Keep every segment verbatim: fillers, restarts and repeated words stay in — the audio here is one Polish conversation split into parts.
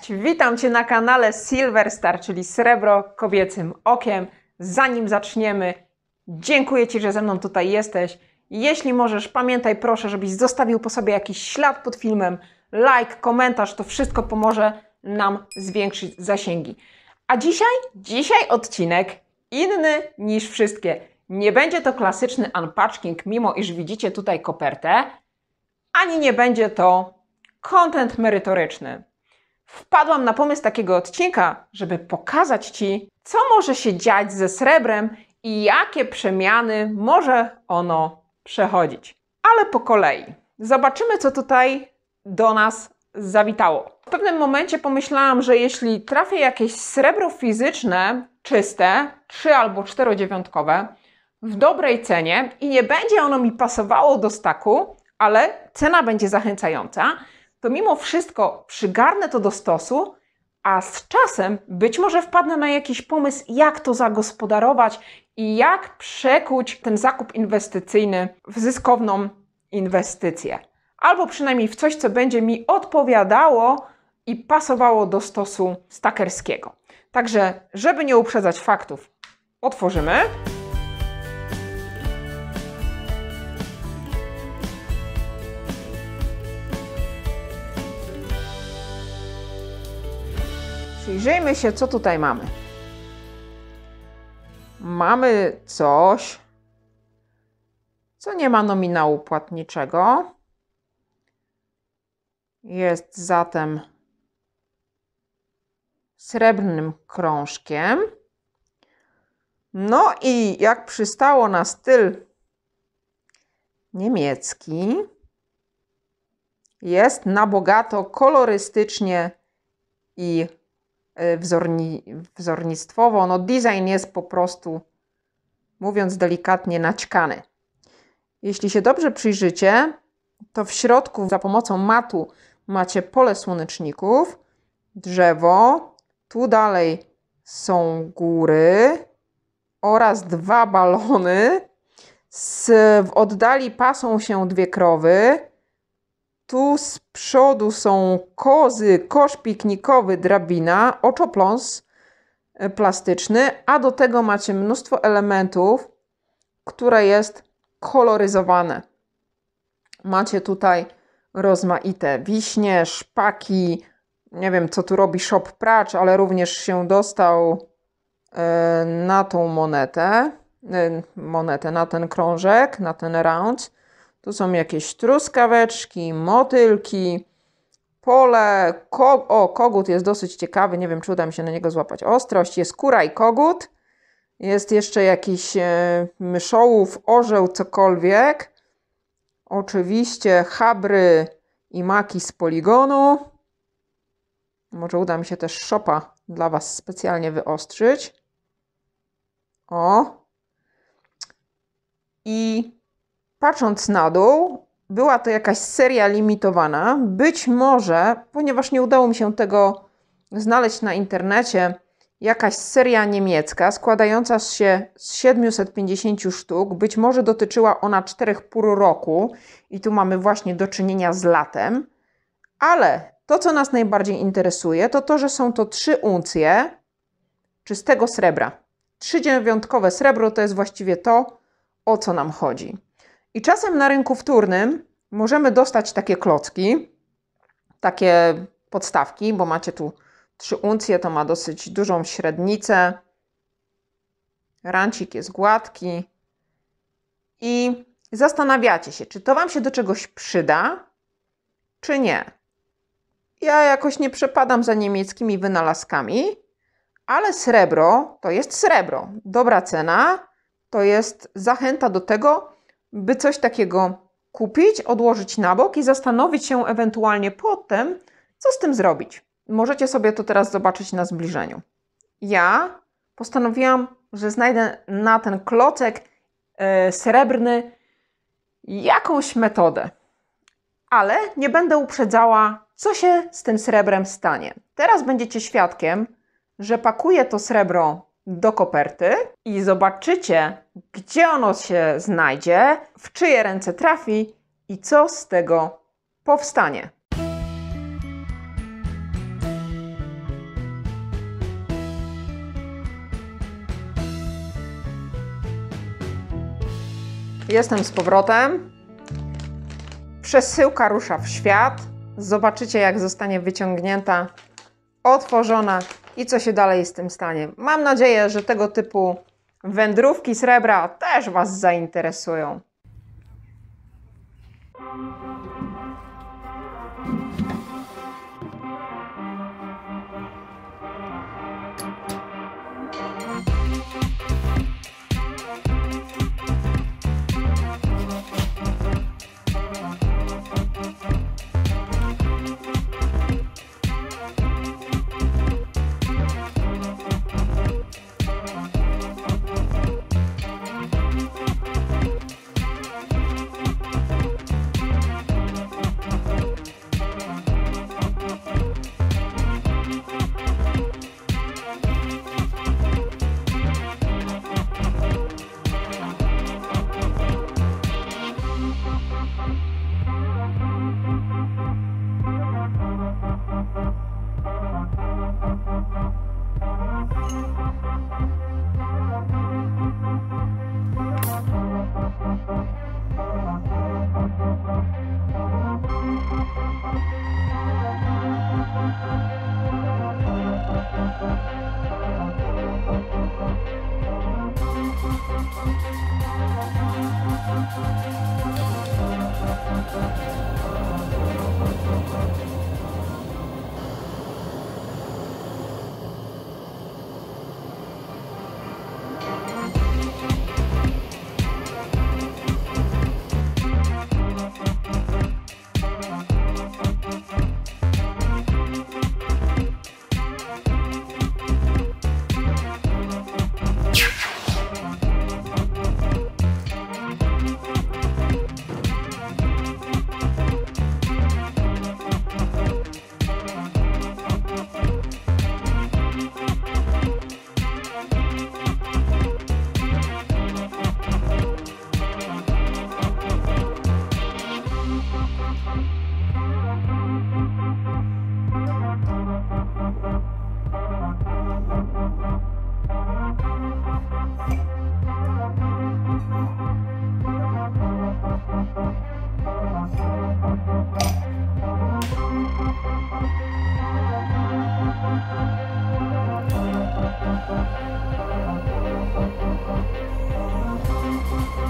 Cześć! Witam Cię na kanale Silver Star, czyli Srebro Kobiecym Okiem. Zanim zaczniemy, dziękuję Ci, że ze mną tutaj jesteś. Jeśli możesz, pamiętaj proszę, żebyś zostawił po sobie jakiś ślad pod filmem, like, komentarz, to wszystko pomoże nam zwiększyć zasięgi. A dzisiaj? Dzisiaj odcinek inny niż wszystkie. Nie będzie to klasyczny unpacking, mimo iż widzicie tutaj kopertę, ani nie będzie to content merytoryczny. Wpadłam na pomysł takiego odcinka, żeby pokazać Ci, co może się dziać ze srebrem i jakie przemiany może ono przechodzić. Ale po kolei. Zobaczymy, co tutaj do nas zawitało. W pewnym momencie pomyślałam, że jeśli trafię jakieś srebro fizyczne, czyste, trzy albo czterodziewiątkowe, w dobrej cenie i nie będzie ono mi pasowało do staku, ale cena będzie zachęcająca, to mimo wszystko przygarnę to do stosu, a z czasem być może wpadnę na jakiś pomysł, jak to zagospodarować i jak przekuć ten zakup inwestycyjny w zyskowną inwestycję. Albo przynajmniej w coś, co będzie mi odpowiadało i pasowało do stosu stakerskiego. Także, żeby nie uprzedzać faktów, otworzymy. Przyjrzyjmy się, co tutaj mamy. Mamy coś, co nie ma nominału płatniczego. Jest zatem srebrnym krążkiem. No i jak przystało na styl niemiecki, jest na bogato kolorystycznie i Wzorni, wzornictwowo, no design jest po prostu, mówiąc delikatnie, naćkany. Jeśli się dobrze przyjrzycie, to w środku za pomocą matu macie pole słoneczników, drzewo, tu dalej są góry oraz dwa balony, z, w oddali pasą się dwie krowy, tu z przodu są kozy, kosz piknikowy, drabina, oczopląs plastyczny, a do tego macie mnóstwo elementów, które jest koloryzowane. Macie tutaj rozmaite wiśnie, szpaki, nie wiem co tu robi shop pracz, ale również się dostał na tą monetę, monetę na ten krążek, na ten round. Tu są jakieś truskaweczki, motylki, pole, ko o kogut jest dosyć ciekawy, nie wiem czy uda mi się na niego złapać ostrość, jest kura i kogut, jest jeszcze jakiś e, myszołów, orzeł, cokolwiek, oczywiście chabry i maki z poligonu, może uda mi się też szopa dla Was specjalnie wyostrzyć, o i patrząc na dół, była to jakaś seria limitowana. Być może, ponieważ nie udało mi się tego znaleźć na internecie, jakaś seria niemiecka składająca się z siedmiuset pięćdziesięciu sztuk. Być może dotyczyła ona czterech pór roku i tu mamy właśnie do czynienia z latem. Ale to, co nas najbardziej interesuje, to to, że są to trzy uncje czystego srebra. Trzy dziewiątkowe srebro to jest właściwie to, o co nam chodzi. I czasem na rynku wtórnym możemy dostać takie klocki, takie podstawki, bo macie tu trzy uncje, to ma dosyć dużą średnicę. Rancik jest gładki. I zastanawiacie się, czy to Wam się do czegoś przyda, czy nie. Ja jakoś nie przepadam za niemieckimi wynalazkami, ale srebro to jest srebro. Dobra cena to jest zachęta do tego, by coś takiego kupić, odłożyć na bok i zastanowić się ewentualnie potem, co z tym zrobić. Możecie sobie to teraz zobaczyć na zbliżeniu. Ja postanowiłam, że znajdę na ten klocek yy, srebrny jakąś metodę, ale nie będę uprzedzała, co się z tym srebrem stanie. Teraz będziecie świadkiem, że pakuję to srebro do koperty i zobaczycie, gdzie ono się znajdzie, w czyje ręce trafi i co z tego powstanie. Jestem z powrotem. Przesyłka rusza w świat. Zobaczycie, jak zostanie wyciągnięta, otworzona i co się dalej z tym stanie. Mam nadzieję, że tego typu wędrówki srebra też Was zainteresują.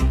you.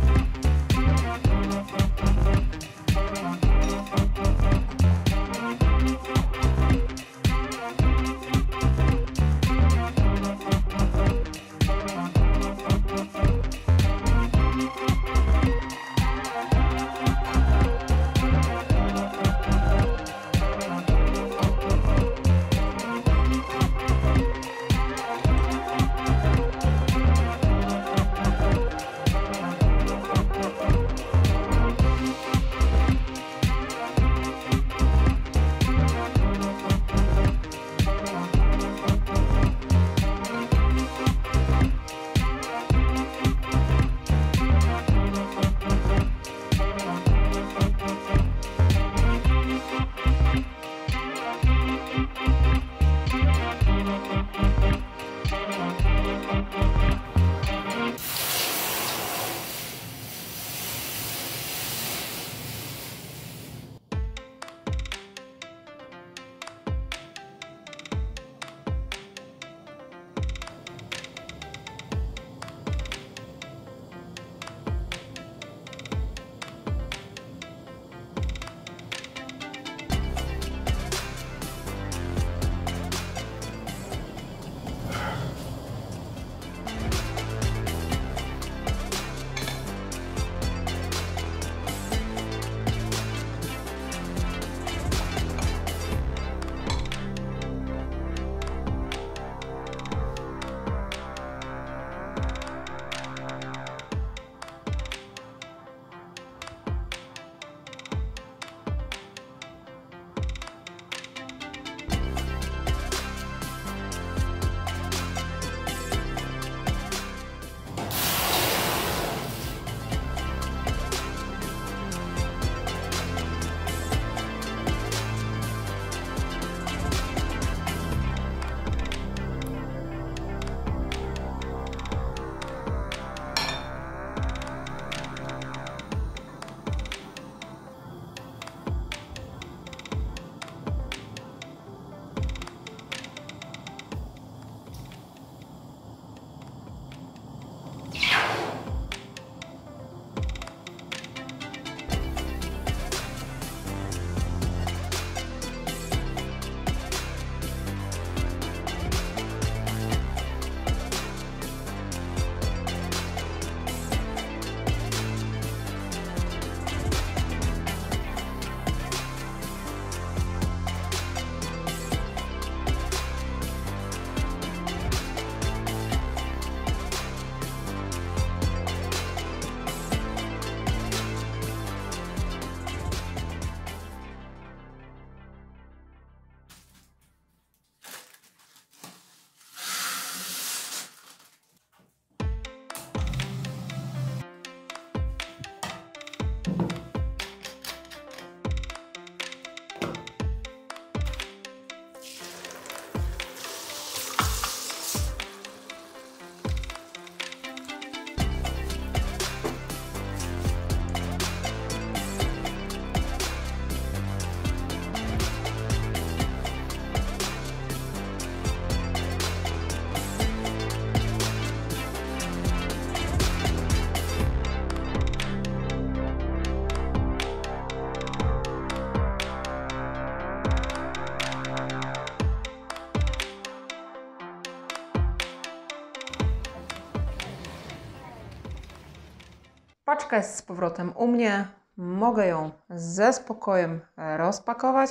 Paczka jest z powrotem u mnie. Mogę ją ze spokojem rozpakować.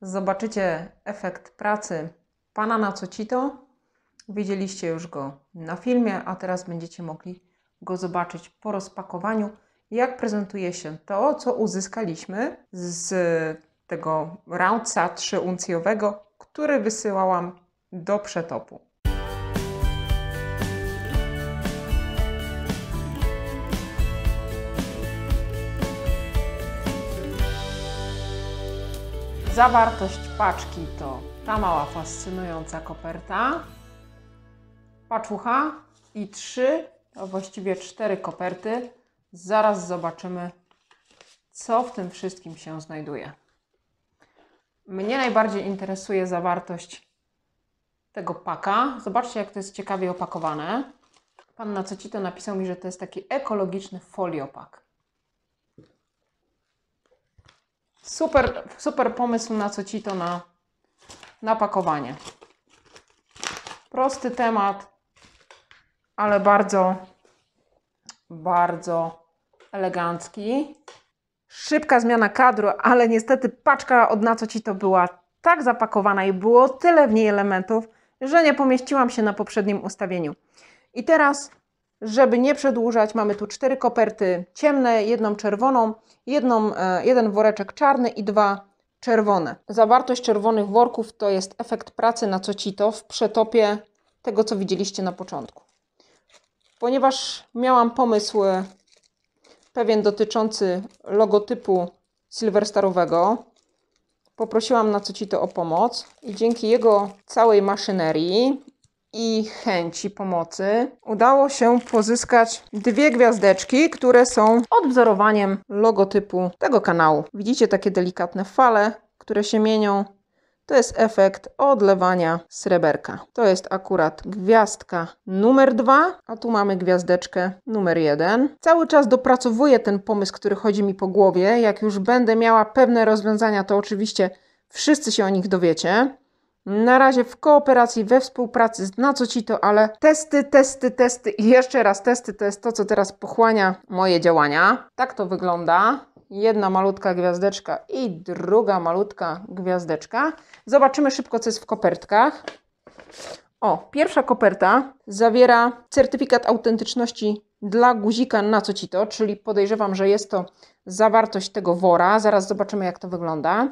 Zobaczycie efekt pracy Pana Nacocito. Widzieliście już go na filmie, a teraz będziecie mogli go zobaczyć po rozpakowaniu, jak prezentuje się to, co uzyskaliśmy z tego raunca trzyouncyjowego, który wysyłałam do przetopu. Zawartość paczki to ta mała, fascynująca koperta, paczucha i trzy, a właściwie cztery koperty. Zaraz zobaczymy, co w tym wszystkim się znajduje. Mnie najbardziej interesuje zawartość tego paka. Zobaczcie, jak to jest ciekawie opakowane. Pan Nacocito napisał mi, że to jest taki ekologiczny foliopak. Super, super pomysł Nacocito na, na pakowanie. Prosty temat, ale bardzo, bardzo elegancki. Szybka zmiana kadru, ale niestety paczka od Nacocito była tak zapakowana i było tyle w niej elementów, że nie pomieściłam się na poprzednim ustawieniu. I teraz, żeby nie przedłużać, mamy tu cztery koperty ciemne, jedną czerwoną, jedną, jeden woreczek czarny i dwa czerwone. Zawartość czerwonych worków to jest efekt pracy Nacocito w przetopie tego, co widzieliście na początku. Ponieważ miałam pomysł pewien dotyczący logotypu Silver Starowego, poprosiłam Nacocito o pomoc i dzięki jego całej maszynerii i chęci pomocy udało się pozyskać dwie gwiazdeczki, które są odwzorowaniem logotypu tego kanału. Widzicie takie delikatne fale, które się mienią. To jest efekt odlewania sreberka. To jest akurat gwiazdka numer dwa, a tu mamy gwiazdeczkę numer jeden. Cały czas dopracowuję ten pomysł, który chodzi mi po głowie. Jak już będę miała pewne rozwiązania, to oczywiście wszyscy się o nich dowiecie. Na razie w kooperacji, we współpracy z Nacocito, ale testy, testy, testy i jeszcze raz testy. To jest to, co teraz pochłania moje działania. Tak to wygląda. Jedna malutka gwiazdeczka i druga malutka gwiazdeczka. Zobaczymy szybko, co jest w kopertkach. O, pierwsza koperta zawiera certyfikat autentyczności dla guzika Nacocito, czyli podejrzewam, że jest to zawartość tego wora. Zaraz zobaczymy, jak to wygląda.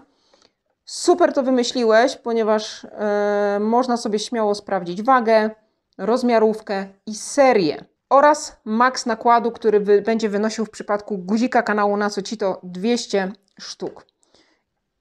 Super to wymyśliłeś, ponieważ yy, można sobie śmiało sprawdzić wagę, rozmiarówkę i serię. Oraz maks nakładu, który wy, będzie wynosił w przypadku guzika kanału Nacocito dwieście sztuk.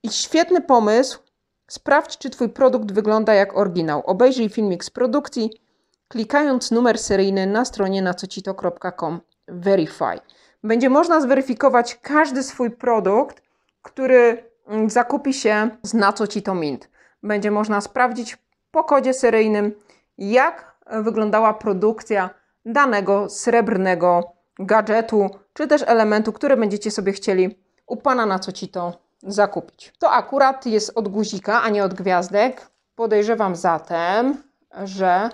I świetny pomysł. Sprawdź, czy Twój produkt wygląda jak oryginał. Obejrzyj filmik z produkcji, klikając numer seryjny na stronie nacocito kropka com Verify. Będzie można zweryfikować każdy swój produkt, który zakupi się z Nacocito Mint. Będzie można sprawdzić po kodzie seryjnym, jak wyglądała produkcja danego srebrnego gadżetu, czy też elementu, który będziecie sobie chcieli u Pana Nacocito zakupić. To akurat jest od guzika, a nie od gwiazdek. Podejrzewam zatem, że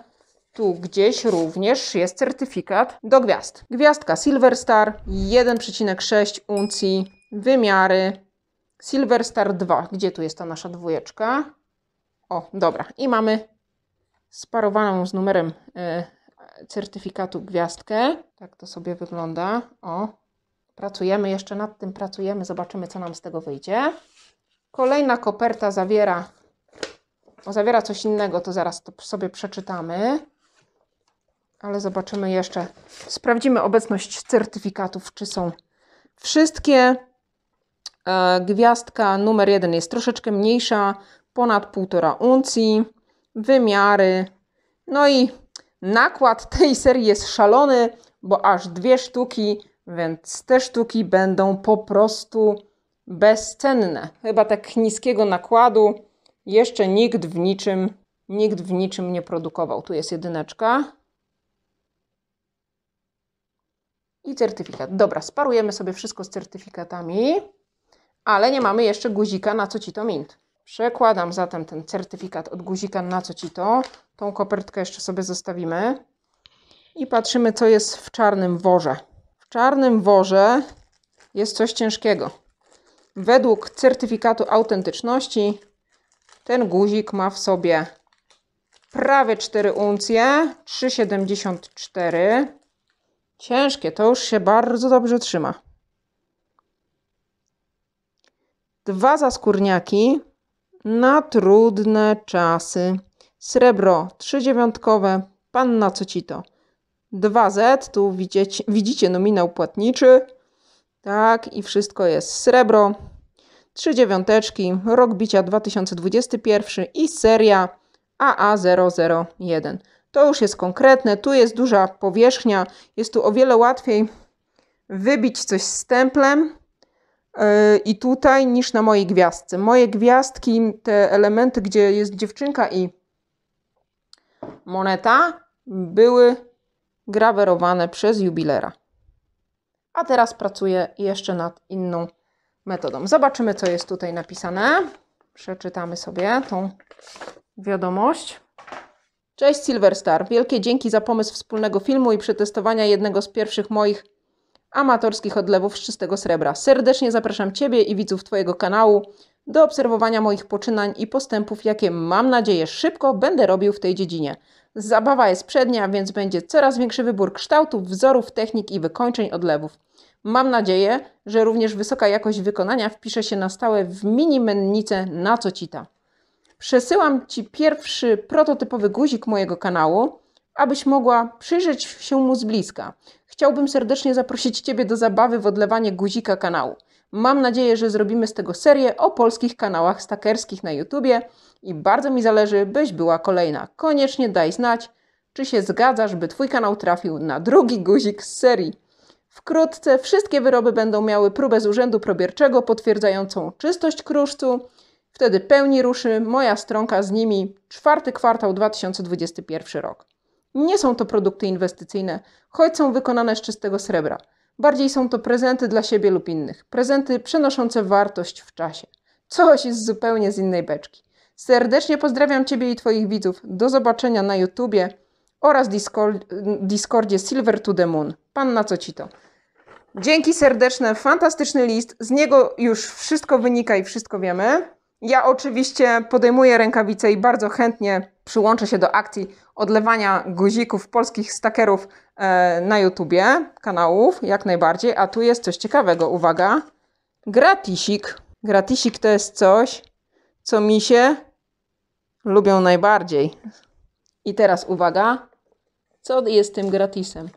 tu gdzieś również jest certyfikat do gwiazd. Gwiazdka Silver Star jeden przecinek sześć uncji, wymiary Silver Star dwa. Gdzie tu jest ta nasza dwójeczka? O, dobra. I mamy sparowaną z numerem yy, certyfikatu gwiazdkę. Tak to sobie wygląda. O, pracujemy, jeszcze nad tym pracujemy. Zobaczymy, co nam z tego wyjdzie. Kolejna koperta zawiera, o, zawiera coś innego, to zaraz to sobie przeczytamy. Ale zobaczymy jeszcze. Sprawdzimy obecność certyfikatów, czy są wszystkie. E, gwiazdka numer jeden jest troszeczkę mniejsza, ponad półtora uncji. Wymiary. No i nakład tej serii jest szalony, bo aż dwie sztuki, więc te sztuki będą po prostu bezcenne. Chyba tak niskiego nakładu jeszcze nikt w niczym, nikt w niczym nie produkował. Tu jest jedyneczka. I certyfikat. Dobra, sparujemy sobie wszystko z certyfikatami, ale nie mamy jeszcze guzika Nacocito Mint. Przekładam zatem ten certyfikat od guzika Nacocito. Tą kopertkę jeszcze sobie zostawimy. I patrzymy, co jest w czarnym worze. W czarnym worze jest coś ciężkiego. Według certyfikatu autentyczności ten guzik ma w sobie prawie cztery uncje, trzy siedemdziesiąt cztery. Ciężkie, to już się bardzo dobrze trzyma. Dwa zaskórniaki na trudne czasy. Srebro trzydziewiątkowe, Pan Nacocito dwa zet, tu widzicie, widzicie nominał płatniczy. Tak, i wszystko jest srebro. Trzy dziewiąteczki, rok bicia dwa tysiące dwudziesty pierwszy i seria A A zero zero jeden. To już jest konkretne, tu jest duża powierzchnia, jest tu o wiele łatwiej wybić coś stemplem yy, i tutaj niż na mojej gwiazdce. Moje gwiazdki, te elementy, gdzie jest dziewczynka i moneta, były grawerowane przez jubilera. A teraz pracuję jeszcze nad inną metodą. Zobaczymy, co jest tutaj napisane. Przeczytamy sobie tą wiadomość. Cześć Silver Star. Wielkie dzięki za pomysł wspólnego filmu i przetestowania jednego z pierwszych moich amatorskich odlewów z czystego srebra. Serdecznie zapraszam Ciebie i widzów Twojego kanału do obserwowania moich poczynań i postępów, jakie mam nadzieję szybko będę robił w tej dziedzinie. Zabawa jest przednia, więc będzie coraz większy wybór kształtów, wzorów, technik i wykończeń odlewów. Mam nadzieję, że również wysoka jakość wykonania wpisze się na stałe w mini mennicę NaCocita. Przesyłam Ci pierwszy prototypowy guzik mojego kanału, abyś mogła przyjrzeć się mu z bliska. Chciałbym serdecznie zaprosić Ciebie do zabawy w odlewanie guzika kanału. Mam nadzieję, że zrobimy z tego serię o polskich kanałach stakerskich na YouTubie i bardzo mi zależy, byś była kolejna. Koniecznie daj znać, czy się zgadzasz, by Twój kanał trafił na drugi guzik z serii. Wkrótce wszystkie wyroby będą miały próbę z Urzędu Probierczego potwierdzającą czystość kruszcu. Wtedy pełni ruszy moja stronka z nimi czwarty kwartał dwa tysiące dwudziesty pierwszy rok. Nie są to produkty inwestycyjne, choć są wykonane z czystego srebra. Bardziej są to prezenty dla siebie lub innych. Prezenty przenoszące wartość w czasie. Coś jest zupełnie z innej beczki. Serdecznie pozdrawiam Ciebie i Twoich widzów. Do zobaczenia na YouTubie oraz Discord, Discordzie Silver to the Moon. Pan Nacocito. Dzięki serdeczne, fantastyczny list. Z niego już wszystko wynika i wszystko wiemy. Ja oczywiście podejmuję rękawice i bardzo chętnie przyłączę się do akcji odlewania guzików polskich stakerów na YouTubie, kanałów, jak najbardziej. A tu jest coś ciekawego, uwaga. Gratisik. Gratisik to jest coś, co mi się lubią najbardziej. I teraz uwaga, co jest tym gratisem?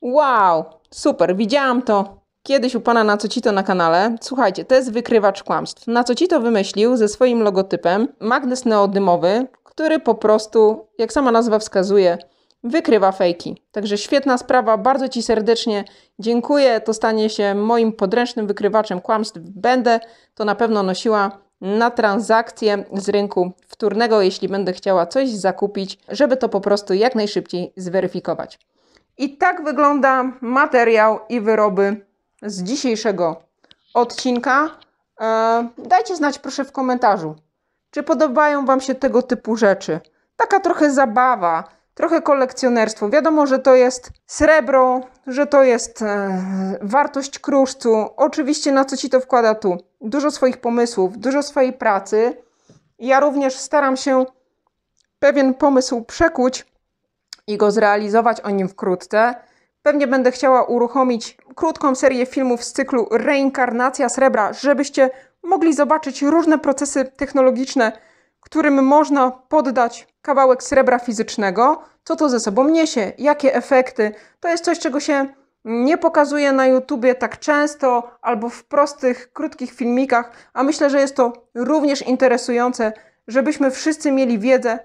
Wow, super, widziałam to kiedyś u pana Nacocito na kanale. Słuchajcie, to jest wykrywacz kłamstw. Nacocito wymyślił ze swoim logotypem magnes neodymowy, który po prostu, jak sama nazwa wskazuje, wykrywa fejki. Także świetna sprawa, bardzo Ci serdecznie dziękuję. To stanie się moim podręcznym wykrywaczem kłamstw. Będę to na pewno nosiła na transakcje z rynku wtórnego, jeśli będę chciała coś zakupić, żeby to po prostu jak najszybciej zweryfikować. I tak wygląda materiał i wyroby z dzisiejszego odcinka. Eee, dajcie znać proszę w komentarzu, czy podobają Wam się tego typu rzeczy. Taka trochę zabawa, trochę kolekcjonerstwo. Wiadomo, że to jest srebro, że to jest e, wartość kruszcu. Oczywiście NaCocito wkłada tu dużo swoich pomysłów, dużo swojej pracy. Ja również staram się pewien pomysł przekuć i go zrealizować, o nim wkrótce. Pewnie będę chciała uruchomić krótką serię filmów z cyklu Reinkarnacja srebra, żebyście mogli zobaczyć różne procesy technologiczne, którym można poddać kawałek srebra fizycznego. Co to ze sobą niesie? Jakie efekty? To jest coś, czego się nie pokazuje na YouTubie tak często albo w prostych, krótkich filmikach, a myślę, że jest to również interesujące, żebyśmy wszyscy mieli wiedzę,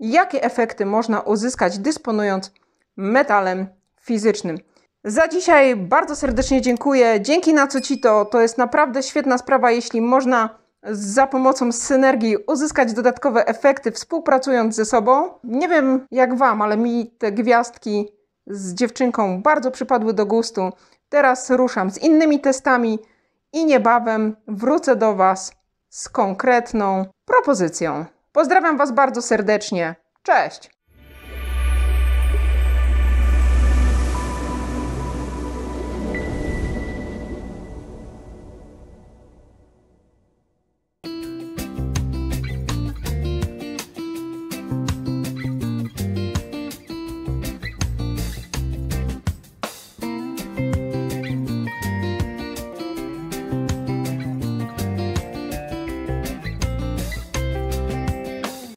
jakie efekty można uzyskać, dysponując metalem fizycznym. Za dzisiaj bardzo serdecznie dziękuję. Dzięki NaCocito. To jest naprawdę świetna sprawa, jeśli można za pomocą synergii uzyskać dodatkowe efekty, współpracując ze sobą. Nie wiem jak Wam, ale mi te gwiazdki z dziewczynką bardzo przypadły do gustu. Teraz ruszam z innymi testami i niebawem wrócę do Was z konkretną propozycją. Pozdrawiam Was bardzo serdecznie. Cześć!